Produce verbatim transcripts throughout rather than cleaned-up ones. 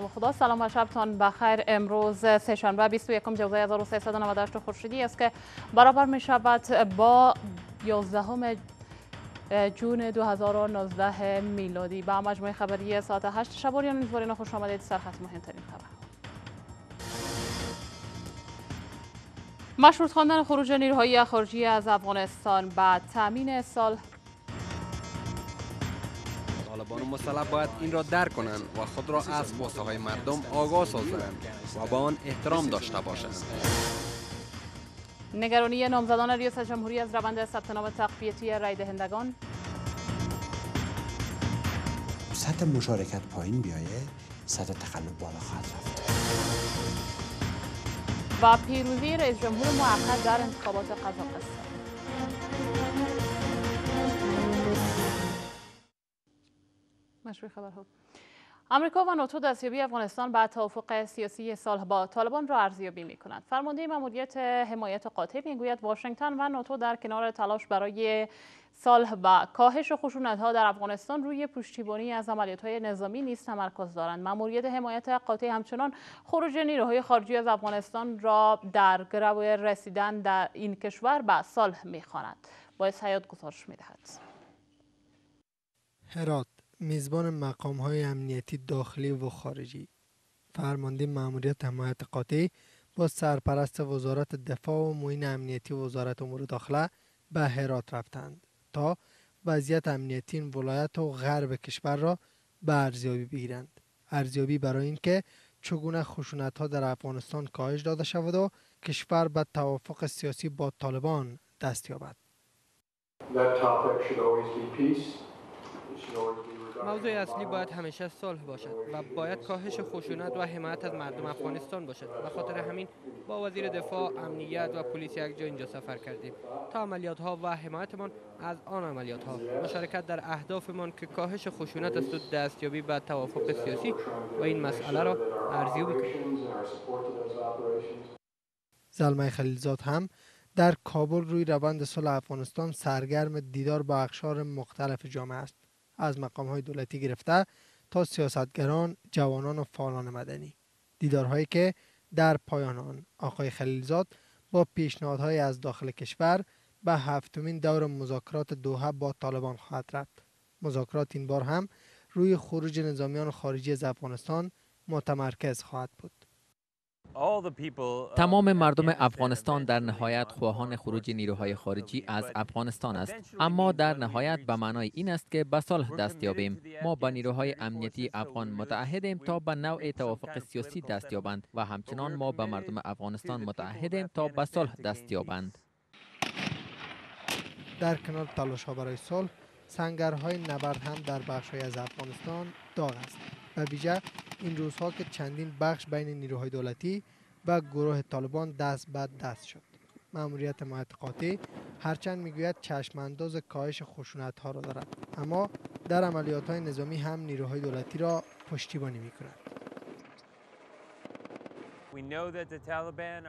خانم خدا سلام و شبتان بخیر. امروز سه‌شنبه بیست و یکم جوزای هزار و سیصد و نود و هشت خورشیدی است که برابر می شود با یازدهم جون دو هزار و نوزده میلادی. با مجموعه خبری ساعت هشت شب اریانا نیوز خوش آمدید. سرخط مهمترین خبر: مشروط خواندن خروج نیروهای خارجی از افغانستان بعد تامین سال. طالبان مسلح باید این را درک کنند و خود را از خواسته‌های مردم آگاه سازند و به آن احترام داشته باشند. نگرانی نامزدان ریاست جمهوری از روند ثبت نام تقویتی رای دهندگان. سطح مشارکت پایین بیایه، سطح تقلب بالا خواهد رفت. و پیروزی رئیس جمهور موقت در انتخابات قزاقستان. مشروع خبرها: امریکا و ناتو دستیابی افغانستان بعد توافق سیاسی صلح با طالبان را ارزیابی می‌کنند. فرمانده مأموریت حمایت قاطع می‌گوید واشنگتن و ناتو در کنار تلاش برای صلح و کاهش خشونت‌ها در افغانستان روی پشتیبانی از عملیات‌های نظامی نیز تمرکز دارند. مأموریت حمایت قاطع همچنان خروج نیروهای خارجی از افغانستان را در گرو رسیدن در این کشور به صلح می‌خواند. باعث حیات گزارش می‌دهد. هرات میزبان مقام‌های امنیتی داخلی و خارجی، فرمانده مأموریت حمایت قاطع با سرپرست وزارت دفاع و معین امنیتی وزارت امور داخله به هرات رفتند تا وضعیت امنیتی این ولایت و غرب کشور را به ارزیابی بگیرند. ارزیابی برای اینکه چگونه خشونت‌ها در افغانستان کاهش داده شود و کشور به توافق سیاسی با طالبان دست یابد. موضوع اصلی باید همیشه صلح باشد و باید کاهش خشونت و حمایت از مردم افغانستان باشد. به خاطر همین با وزیر دفاع، امنیت و پلیس یکجا اینجا سفر کردیم تا عملیات ها و حمایتمان از آن عملیات ها، مشارکت در اهدافمان که کاهش خشونت است و دستیابی به توافق سیاسی و این مسئله را ارزیابی کنیم. زلمای خلیلزاد هم در کابل روی روند صلح افغانستان سرگرم دیدار با اقشار مختلف جامعه است، از مقام‌های دولتی گرفته تا سیاستگران، جوانان و فعالان مدنی. دیدارهایی که در پایان آن آقای خلیلزاد با پیشنهادهای از داخل کشور به هفتمین دور مذاکرات دوحه با طالبان خواهد رفت. مذاکرات این بار هم روی خروج نظامیان خارجی از افغانستان متمرکز خواهد بود. تمام مردم افغانستان در نهایت خواهان خروج نیروهای خارجی از افغانستان است، اما در نهایت به معنای این است که به صلح دست یابیم. ما با نیروهای امنیتی افغان متعهدیم تا به نوع توافق سیاسی دست یابند و همچنان ما با مردم افغانستان متعهدیم تا به صلح دست یابند. در کنار تلاش‌ها برای صلح، سنگرهای نبرد هم در بخش‌های از افغانستان داغ است. به ویژه این روزها که چندین بخش بین نیروهای دولتی و گروه طالبان دست به دست شد. مأموریت حمایت قاطع هرچند میگوید چشم انداز کاهش خشونت ها را دارد، اما در عملیات های نظامی هم نیروهای دولتی را پشتیبانی می کند.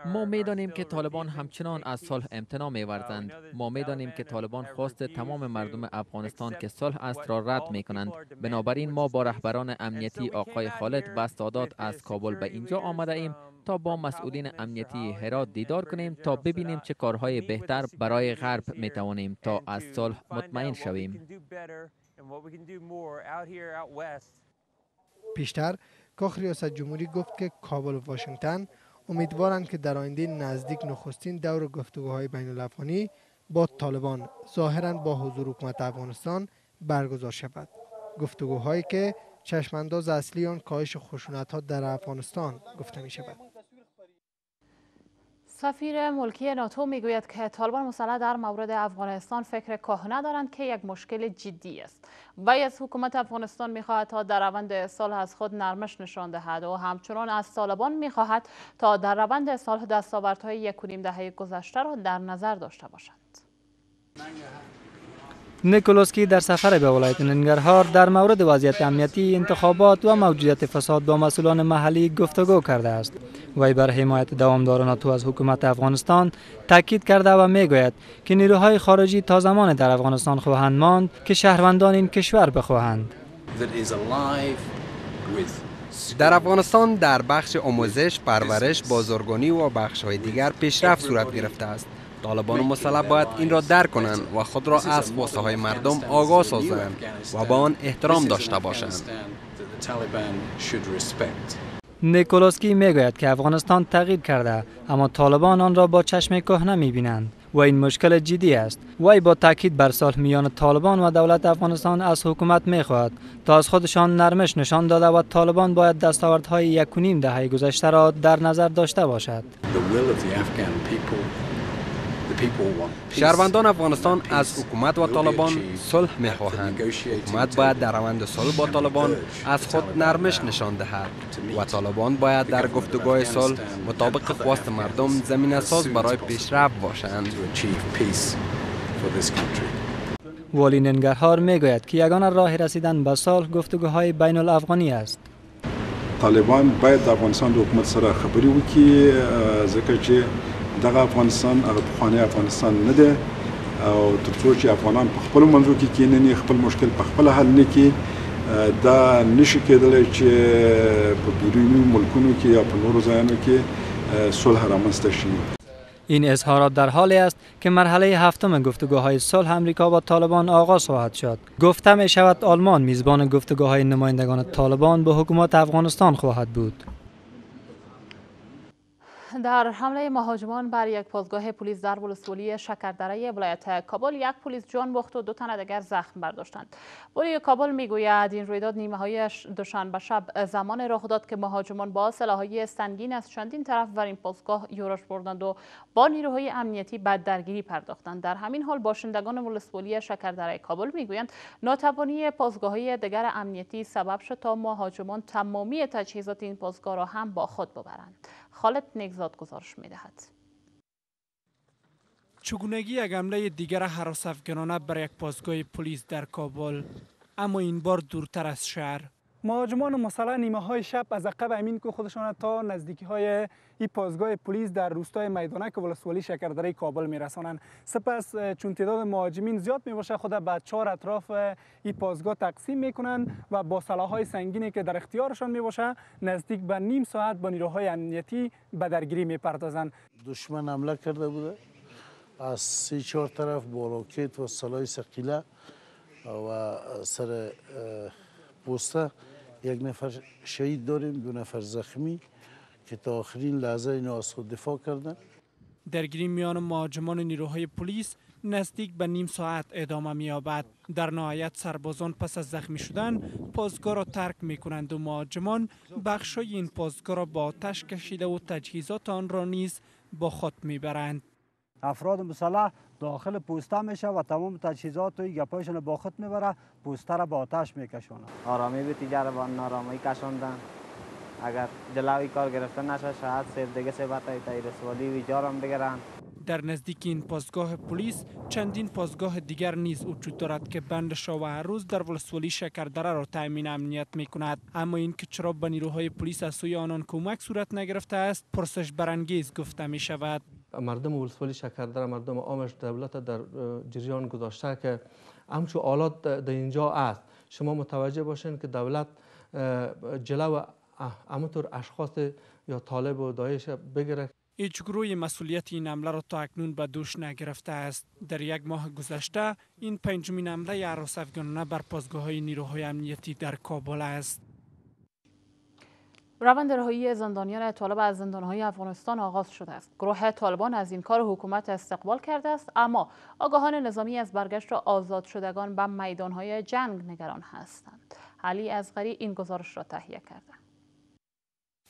ما میدانیم که طالبان همچنان از صلح امتناع می‌ورزند. ما میدانیم که طالبان خواست تمام مردم افغانستان که صلح است را رد می‌کنند. بنابراین ما با رهبران امنیتی آقای خالد و سادات از کابل به اینجا آمده ایم تا با مسئولین امنیتی هرات دیدار کنیم تا ببینیم چه کارهای بهتر برای غرب می‌توانیم تا از صلح مطمئن شویم. پیشتر کاخ ریاست جمهوری گفت که کابل و واشنگتن امیدوارند که در آینده نزدیک نخستین دور گفتگوهای بین الافغانی با طالبان ظاهراً با حضور حکومت افغانستان برگزار شود. گفتگوهایی که چشم انداز اصلی آن کاهش خشونت‌ها در افغانستان گفته می شود. سفیر ملکی ناتو میگوید که طالبان مسلح در مورد افغانستان فکر کاهنه دارند که یک مشکل جدی است و از حکومت افغانستان میخواهد تا در روند صلح از خود نرمش نشان دهد و همچنان از طالبان میخواهد تا در روند صلح دستاوردهای یک و نیم دهه گذشته را در نظر داشته باشند. نیکولوسکی در سفر به ولایت ننگرهار در مورد وضعیت امنیتی، انتخابات و موجودیت فساد با مسئولان محلی گفتگو کرده است. وی بر حمایت دوامدار ناتو از حکومت افغانستان تاکید کرده و میگوید که نیروهای خارجی تا زمان در افغانستان خواهند ماند که شهروندان این کشور بخواهند. در افغانستان در بخش آموزش، پرورش، بازرگانی و بخش‌های دیگر پیشرفت صورت گرفته است. طالبان مسلح باید این را درک کنند و خود را از خواسته‌های مردم آگاه سازند و به آن احترام داشته باشند. نیکولوسکی میگوید که افغانستان تغییر کرده، اما طالبان آن را با چشم کهنه می‌بینند و این مشکل جدی است. وی با تاکید بر صلح میان طالبان و دولت افغانستان از حکومت می‌خواهد تا از خودشان نرمش نشان داده و طالبان باید دستاوردهای یک و نیم دهه گذشته را در نظر داشته باشد. شهروندان افغانستان از حکومت و طالبان صلح می‌خواهند. حکومت باید در روند صلح با طالبان از خود نرمش نشان دهد و طالبان باید در گفتگوهای صلح مطابق خواست مردم زمینه‌ساز برای پیشرفت باشند. والی ننگرهار می‌گوید که یگانه راه رسیدن به صلح گفتگوهای بین الافغانی است. طالبان باید افغانستان با حکومت سره خبری وکړي ځکه چې دغه افغانستان هغه پخوانی افغانستان نه ده او تر څو چې افغانان په خپل منځو کې کیننی خپل مشکل په خپل حل نه کی دا نشي کېدلی چې په بیرونی ملکونو کې یا په نورو ځایونو کې صلح رامنځته شي. این اظهارات در حالی است که مرحله هفتم گفتگوهای صلح امریکا با طالبان آغاز خواهد شد. گفته می شود آلمان میزبان گفتگوهای نمایندگان طالبان به حکومت افغانستان خواهد بود. در حمله مهاجمان بر یک پاسگاه پلیس در ولسوالی شکردره ولایت کابل یک پلیس جان باخت و دو تن دیگر زخم برداشتند. پلیس کابل میگوید این رویداد نیمه‌های دوشنبه شب زمان رخ داد که مهاجمان با سلاح‌های سنگین از چندین طرف بر این پاسگاه یورش بردند و با نیروهای امنیتی به درگیری پرداختند. در همین حال باشندگان ولسوالی شکردره کابل میگویند ناتوانی پاسگاه‌های دیگر امنیتی سبب شد تا مهاجمان تمامی تجهیزات این پاسگاه را هم با خود ببرند. خالد نگزاد گزارش می‌دهد. چگونگی یک حمله دیگر هراس افکنانه بر یک پاسگاه پلیس در کابل، اما این بار دورتر از شهر. مهاجمان مسلح نیمه‌های شب از عقب امین که خودشان تا نزدیکی‌های این پاسگاه پلیس در روستای میدانک ولسوالی شکردره کابل می‌رسانند. سپس چون تعداد مهاجمین زیاد می‌باشد خود به چهار اطراف این پاسگاه تقسیم می‌کنند و با سلاح‌های سنگینی که در اختیارشان می‌باشد نزدیک به نیم ساعت با نیروهای امنیتی به درگیری می‌پردازند. دشمن حمله کرده بوده از سی چهار طرف با راکت و سلاح ثقیله و سر پوسته یک نفر شهید داریم، دو نفر زخمی که تا آخرین لحظه اینو از خود دفاع کردن. درگیری میان مهاجمان نیروهای پلیس نزدیک به نیم ساعت ادامه می‌یابد. در نهایت سربازان پس از زخمی شدن پاسگاه را ترک می‌کنند و مهاجمان بخش‌های این پاسگاه را با آتش کشیده و تجهیزات آن را نیز با خود می‌برند. افراد مسلح داخل پوسته میشه و تمام تجهیزات و گپایشان با خود میبره، پوسته را با آتش میکشونه. آرامی به تیجاره با نارامی کشوندن. اگر جلوی کار گرفتن نشه شاید سیر دیگه سه بطایی تایی رسوالی ویجارم بگرن. در نزدیک این پاسگاه پلیس چندین پاسگاه دیگر نیز وجود دارد که بندش و هر روز در ولسوالی شکردره را تامین امنیت میکند، اما اینکه چرا به نیروهای پلیس از سوی آنان کمک صورت نگرفته است پرسش برانگیز گفته می شود. مردم ولسوالی شکردره مردم عامش دولت در جریان گذاشته که همچو آلات در اینجا است. شما متوجه باشین که دولت جلو همونطور اشخاص یا طالب و داعش بگیره. هیچ گروهی مسئولیت این حمله را تا اکنون به دوش نگرفته است. در یک ماه گذشته این پنجمین حمله هراس افکنانه بر پاسگاه‌های نیروهای امنیتی در کابل است. روند رهایی زندانیان طالب از زندانهای افغانستان آغاز شده است. گروه طالبان از این کار حکومت استقبال کرده است، اما آگاهان نظامی از برگشت آزاد شدگان به میدانهای جنگ نگران هستند. علی اصغری این گزارش را تهیه کرده.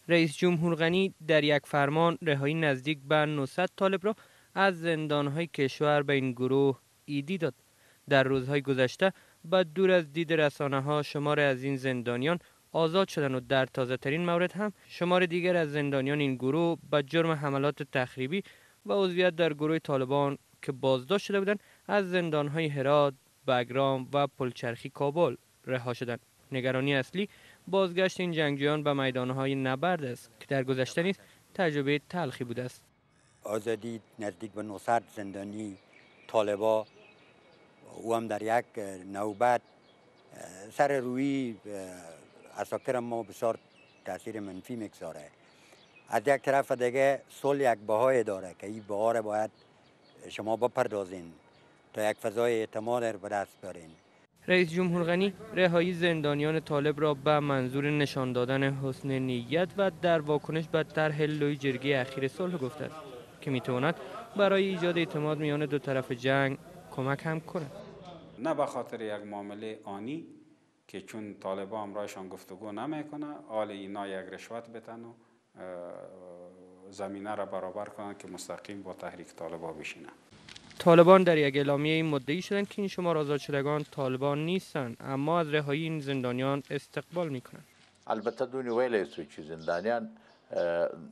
رئیس جمهور غنی در یک فرمان رهایی نزدیک به نهصد طالب را از زندانهای کشور به این گروه ایدی داد. در روزهای گذشته به دور از دید رسانه‌ها شمار از این زندانیان آزاد شدن و در تازه ترین مورد هم شمار دیگر از زندانیان این گروه به جرم حملات تخریبی و عضویت در گروه طالبان که بازداشت شده بودند از زندانهای هرات، بگرام و پلچرخی کابل رها شدند. نگرانی اصلی بازگشت این جنگجویان به میدانهای نبرد است که در گذشته نیز تجربه تلخی بوده است. آزادی نزدیک به نهصد زندانی طالبا او هم در یک نوبت سر روی اساکر ما بسیار تاثیر منفی میگذاره. از یک طرف دیگه صلح یک بهای داره که این بها را باید شما بپردازین تا یک فضای اعتماد را به دست بیارین. رئیس جمهور غنی رهایی زندانیان طالب را به منظور نشان دادن حسن نیت و در واکنش به طرح لوی جرگه اخیر صلح گفته است که میتواند برای ایجاد اعتماد میان دو طرف جنگ کمک هم کند. نه به خاطر یک معامله آنی که چون طالبان امرایشان گفتگو نمیکنه، آل اینا یک رشوت بتن و زمینه را برابر کنند که مستقیم با تحریک طالبان بشینه. طالبان در یک اعلامیه این مدعی شدند که این شمار آزاد شدگان طالبان نیستند، اما از رهایی این زندانیان استقبال میکنند. البته دونی ویلی سوی چی زندانیان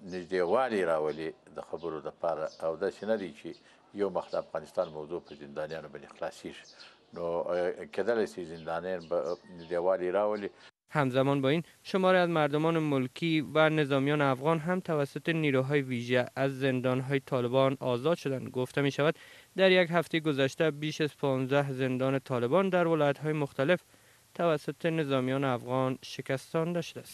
نجده والی راولی در خبرو در پار او دستی ندی چی یو مخت افغانستان موضوع پر زندانیان بنی خلاصیش نو کدل سی زندانیان نجده والی راولی. همزمان با این شماری از مردمان ملکی و نظامیان افغان هم توسط نیروهای ویژه از زندانهای طالبان آزاد شدند. گفته می شود در یک هفته گذشته بیش از پانزده زندان طالبان در ولایت‌های مختلف توسط نظامیان افغان شکستانده شده است.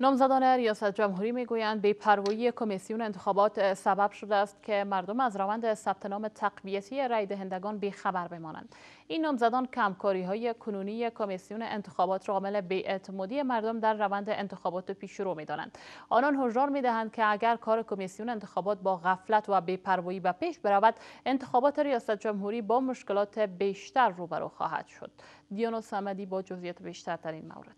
نامزدان ریاست جمهوری میگویند بی‌پروایی کمیسیون انتخابات سبب شده است که مردم از روند ثبت نام تقویتی رای دهندگان بی‌خبر بمانند. این نامزدان کمکاری‌های کنونی کمیسیون انتخابات را عامل بی‌اعتمادی مردم در روند انتخابات پیشرو می‌دانند. آنان هشدار می‌دهند که اگر کار کمیسیون انتخابات با غفلت و بی‌پروایی به پیش برود، انتخابات ریاست جمهوری با مشکلات بیشتر روبرو خواهد شد. دیانا صمدی با جزئیات بیشتر در این مورد.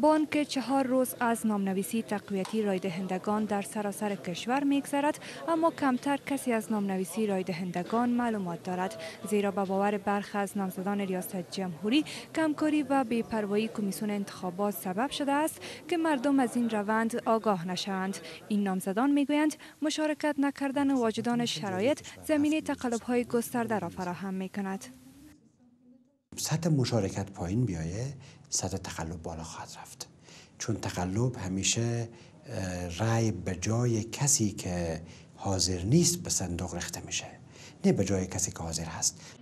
با آنکه چهار روز از نامنویسی تقویتی رای دهندگان در سراسر کشور میگذرد، اما کمتر کسی از نامنویسی رای دهندگان معلومات دارد، زیرا به باور برخی از نامزدان ریاست جمهوری کمکاری و بی‌پروایی کمیسیون انتخابات سبب شده است که مردم از این روند آگاه نشوند. این نامزدان میگویند مشارکت نکردن واجدان شرایط زمینه تقلب‌های گسترده را فراهم میکند. سطح مشارکت پایین بیایه، سطح تقلب بالا خواهد رفت، چون تقلب همیشه رای به جای کسی که حاضر نیست به صندوق رخته میشه، نه به جای کسی که حاضر هست.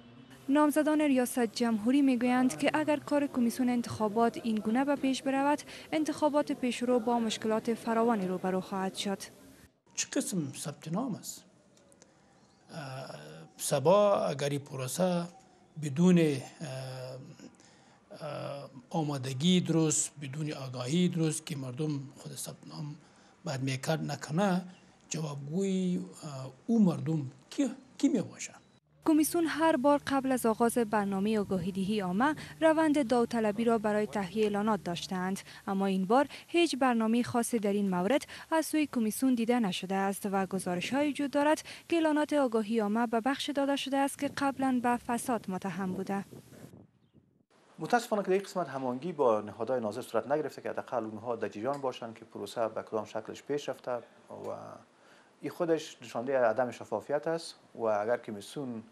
نامزدان ریاست جمهوری میگویند که اگر کار کمیسیون انتخابات این گونه به پیش برود، انتخابات پیشرو با مشکلات فراوانی روبرو خواهد شد. چه قسم ثبت نام است؟ سبا اگری پروسه بدون آمادگی درست، بدون آگاهی درست که مردم خود ثبت نام باید میکار نکنه، جوابگوی او مردم کی, کی میباشه؟ کمیسیون هر بار قبل از آغاز برنامه آگاهی‌دهی عامه روند داوطلبی را برای تهیه اعلانات داشتند، اما این بار هیچ برنامه خاصی در این مورد از سوی کمیسیون دیده نشده است و گزارش‌هایی وجود دارد که اعلانات آگاهی عامه به بخش داده شده است که قبلا به فساد متهم بوده. متاسفانه که در این قسمت هماهنگی با نهادهای ناظر صورت نگرفته که حداقل اونها در جریان باشند که پروسه به کدام شکلش پیش رفته و این خودش نشانده عدم شفافیت است. و اگر کمیسیون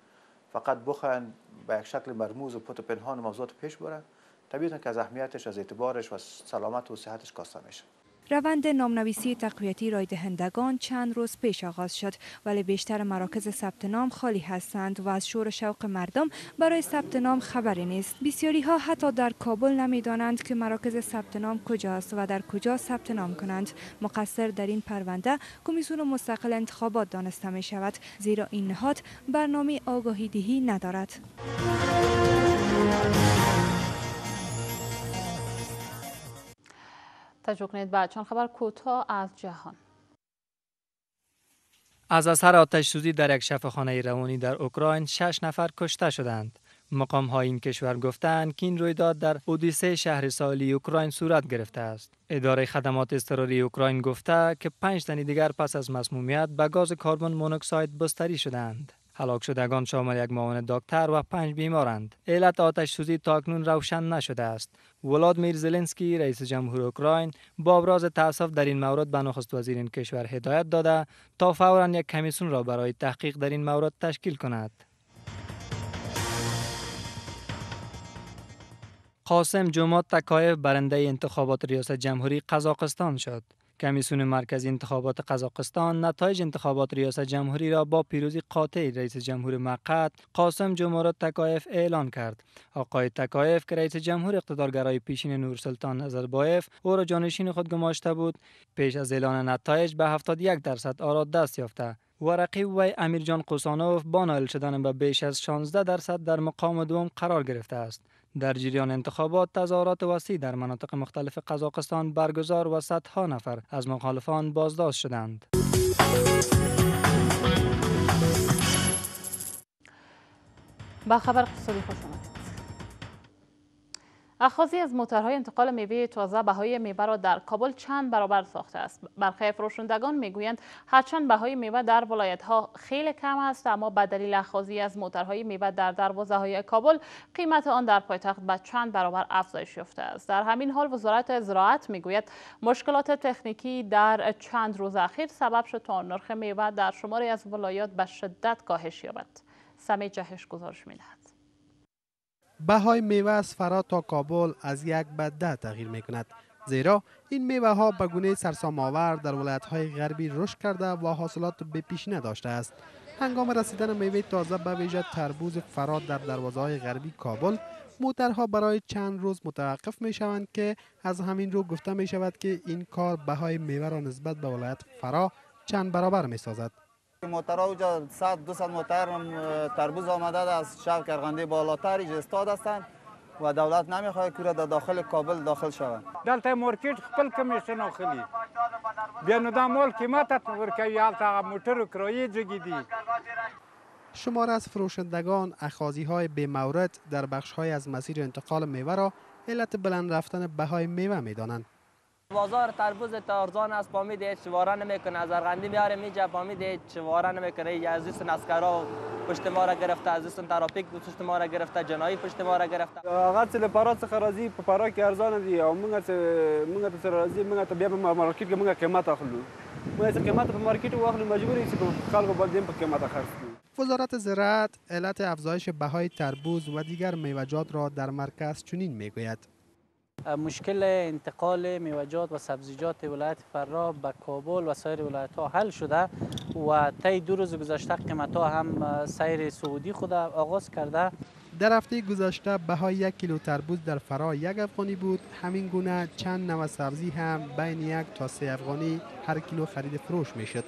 فقط بخواهند به یک شکل مرموز و پت و پنهان موضوعات پیش برند، طبیعتا که از اهمیتش، از اعتبارش و سلامت و صحتش کاسته میشه. روند نامنویسی تقویتی رای دهندگان چند روز پیش آغاز شد، ولی بیشتر مراکز ثبت نام خالی هستند و از شور شوق مردم برای ثبت نام خبری نیست. بسیاری ها حتی در کابل نمیدانند که مراکز ثبت نام کجاست و در کجا ثبت نام کنند. مقصر در این پرونده کمیسیون مستقل انتخابات دانسته می شود، زیرا این نهاد برنامه آگاهی دهی ندارد. توجه کنید به چند خبر کوتاه از جهان. از اثر آتش سوزی در یک شفاخانه روانی در اوکراین شش نفر کشته شدند. مقام های این کشور گفتند که این رویداد در اودیسه شهر ساحلی اوکراین صورت گرفته است. اداره خدمات اضطراری اوکراین گفته که پنج تن دیگر پس از مسمومیت به گاز کربن مونوکساید بستری شدند. هلاک شدگان شامل یک معاون دکتر و پنج بیمارند. علت آتش سوزی تاکنون روشن نشده است. ولادیمیر زلنسکی رئیس جمهور اوکراین با ابراز تأسف در این مورد به نخست وزیر این کشور هدایت داده تا فوراً یک کمیسیون را برای تحقیق در این مورد تشکیل کند. قاسم جمارت تکایف برنده انتخابات ریاست جمهوری قزاقستان شد. کمیسیون مرکزی انتخابات قزاقستان نتایج انتخابات ریاست جمهوری را با پیروزی قاطع رئیس جمهور موقت قاسم جمارت تکایف اعلان کرد. آقای تکایف که رئیس جمهور اقتدارگرای پیشین نورسلطان نظربایف او را جانشین خود گماشته بود، پیش از اعلان نتایج به هفتاد و یک درصد آرا دست یافته و رقیب وی امیرجان قوسانوف با نائل شدن به بیش از شانزده درصد در مقام دوم قرار گرفته است. در جریان انتخابات تظاهرات وسیع در مناطق مختلف قزاقستان برگزار و صدها نفر از مخالفان بازداشت شدند. با خبر اقتصادی خوش آمدید. اخاذی از موتورهای انتقال میوه تازه بهای میوه را در کابل چند برابر ساخته است. برخی فروشندگان میگویند هرچند بهای میوه در ولایت ها خیلی کم است، اما به دلیل اخاذی از موتورهای میوه در دروازه های کابل قیمت آن در پایتخت به چند برابر افزایش یافته است. در همین حال وزارت زراعت میگوید مشکلات تکنیکی در چند روز اخیر سبب شد تا نرخ میوه در شماری از ولایات به شدت کاهش یابد. سمی جهش گزارش می‌دهد. بهای میوه از فرا تا کابل از یک به ده تغییر می کند، زیرا این میوه ها به گونه سرسام‌آور در ولایت های غربی رشد کرده و حاصلات به پیشینه داشته است. هنگام رسیدن میوه تازه به ویژه تربوز فرا در دروازه های غربی کابل، موترها برای چند روز متوقف می شوند که از همین رو گفته می شود که این کار بهای میوه را نسبت به ولایت فرا چند برابر می سازد. موترها اوجا صد دویست موتر تربوز آمده از شهر کرغندی بالاتر ایج استاد هستند و دولت نمیخواد که را در داخل کابل داخل شوند. دلته مارکیت خپل کمیشن اخلی بیا ندا مال قیمت ورکوی حالتا موتر کرایه جگیدی. شمار از فروشندگان اخاذی های به مورد در بخش های از مسیر انتقال میوه را علت بلند رفتن بهای میوه میدانند. بازار تربوز تارزان است، با میده چواره نمیکنه، از ارغندی میاره میجه با میده چواره نمیکنه. از ایسون اسکرا پشت ما را گرفته، از ایسون تراپیک پشت ما را گرفته، جنایی پشت ما را گرفته. آقا چه پراس خرازی پپارا که ارزان دی او مونږه مونږه ترازی مونږه ته بیا په مارکیټ کې مونږه قیمت اخلو، مونږه قیمت په مارکیټ واخلو مجبور یې چې خلکو باندې په قیمت خرڅ. وزارت زراعت علت افزایش بهای تربوز و دیگر میوه‌جات را در مرکز چنین میگوید: مشکل انتقال میوه‌جات و سبزیجات ولایت فرا به کابل و سایر ولایت‌ها حل شده و طی دو روز گذشته قیمت‌ها هم سیر صعودی خود آغاز کرده. در هفته گذشته بهای یک کیلو تربوز در فرا یک افغانی بود. همین گونه چند نوع سبزی هم بین یک تا سه افغانی هر کیلو خرید فروش می‌شد.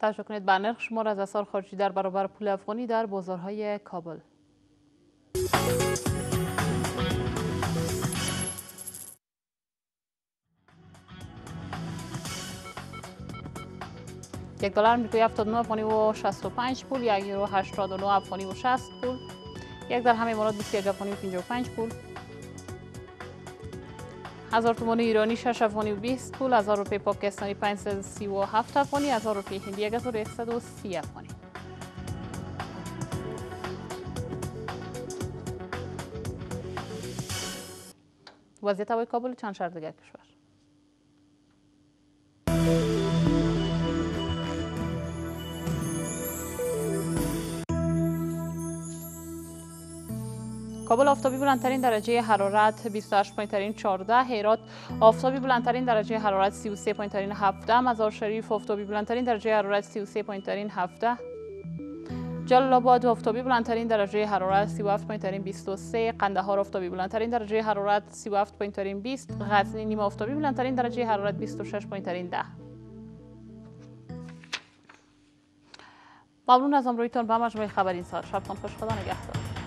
توجه کنید به نرخ شمار از اسعار خارجی در برابر پول افغانی در بازارهای کابل. یک دلار آمریکایی هفتاد و نه افغانی و شصت و پنج پول، یک یورو هشتاد و نه افغانی و شصت پول، یک درهم امارات بیست و یک افغانی و پنجاه و پنج پول، هزار تومان ایرانی شش افغانی و بیست پول، هزار روپیه پاکستانی پانصد و سی و هفت افغانی، هزار روپیه هندی هزار و صد و سی افغانی. وضعیت هوای کابل و چند شهر دیگر کشور. کابل آفتابی بلندترین درجه حرارت بیست و هشت پایین‌ترین چهارده، هرات آفتابی بلندترین درجه حرارت سی و سه پایین‌ترین هفده، مزار شریف آفتابی بلندترین درجه حرارت سی و سه پایین‌ترین هفده، جلال آباد آفتابی بلندترین درجه حرارت سی و هفت پایین‌ترین بیست و سه، قندهار آفتابی بلندترین درجه حرارت سی و هفت پایین‌ترین بیست، غزنی نیم آفتابی بلندترین درجه حرارت بیست و شش پایین‌ترین ده. ممنون از همراهیتان با مجموعه خبرین ساعت. شبتان خوش، خدا نگهدار.